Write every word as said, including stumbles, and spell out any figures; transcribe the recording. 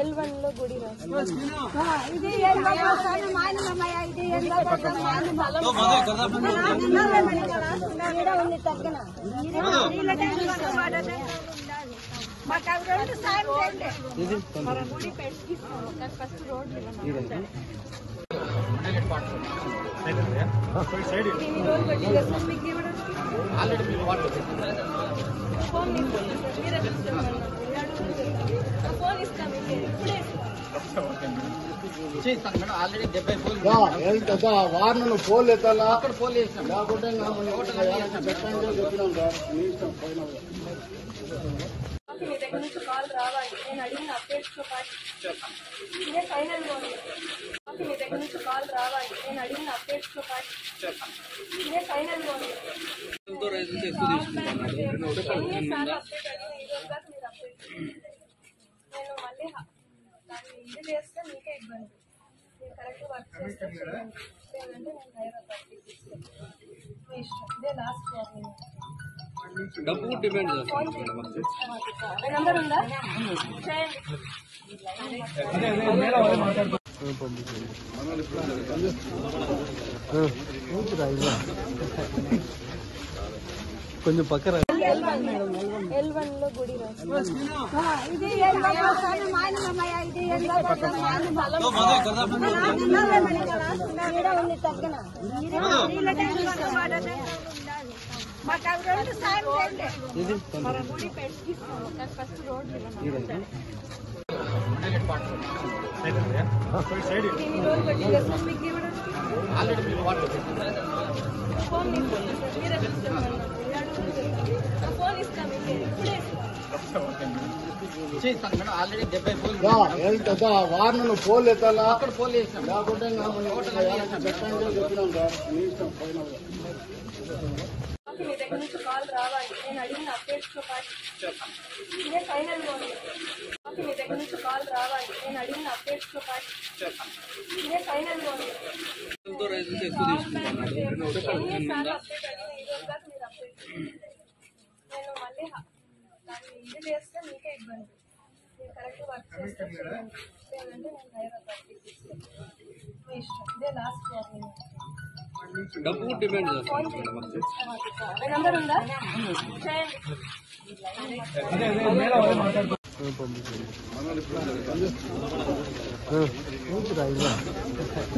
L one లో గుడి ఇది ఉంది తగ్గన ఫస్ట్ రోడ్ వార్ను పోల్ ఎత్తాలా లేకుంటే మీ దగ్గర నుంచి కాల్ రావాలి. నేను అడిగిన అప్డేట్స్ తో పాటు ఇదే ఫైనల్ గా ఉంది. మీ దగ్గర నుంచి కాల్ రావాలి. నేను అడిగిన అప్డేట్స్ తో పాటు ఇదే ఫైనల్ గా ఉంది. ఎన్నిసార్లు అప్డేట్ అడిగిన ఈ రోజు దాకా మీరు అప్డేట్ నేను మళ్ళీ దాన్ని ఇది చేస్తే మీకే ఇబ్బంది. మీరు కరెక్ట్ వర్క్ చేస్తాను లేదంటే నేను హైదరాబాద్ ప్రాక్టీస్ చేస్తాను. ఇష్టం ఇదే లాస్ట్ వార్నింగ్. డబ్బు డిమాండ్ కొంచెం పక్కన ఎల్ వన్ లో గుడి ఉంది తగ్గన బట్ ఐ డోంట్ టైం లేదు. మరి గుడి పెట్టి ఫస్ట్ రోడ్ నిలమను మిడిల్ పార్ట్ సైడ్ ఉంది. సైడ్ సైడ్ ఈ రోడ్ కట్టి చేస్తాం. మీకు ఇవ్వడం ఆల్రెడీ మీరు వాటర్ ఫోన్ ని మీరే తెలుసుకున్నారు. ఆ ఫోన్ ఇస్తాం ఇప్పుడే చే సంగన ఆల్రెడీ డెబ్బై ఫోన్ ఎంత వార్ను పోల్ ఎత్తాలా అక్కడ పోల్ చేస్తాం లేకుంటే మనం హోటల్ బెట్టాం చెప్పినాం సార్. మీ ఇష్టం ఫైనల్ గా మీ దగ్గర నుంచి కాల్ రావాలి. నేను అడిగిన అప్డేట్స్ తో పాటు ఇదే ఫైనల్ గా ఉంది. మీ దగ్గర నుంచి కాల్ రావాలి. నేను అడిగిన అప్డేట్స్ తో పాటు ఇదే ఫైనల్ గా ఉంది. ఎన్నిసార్లు అప్డేట్ అడిగిన ఈ రోజు దాకా మీరు అప్డేట్ నేను మళ్ళీ దాన్ని ఇది చేస్తే మీకే ఇబ్బంది. మీరు కరెక్ట్ వర్క్ చేస్తాను లేదంటే నేను హైదరాబాద్ ప్రాక్టీస్ చేస్తాను. ఇష్టం ఇదే లాస్ట్ వార్నింగ్. డబ్బు డిమాండ్ చేస్తాను.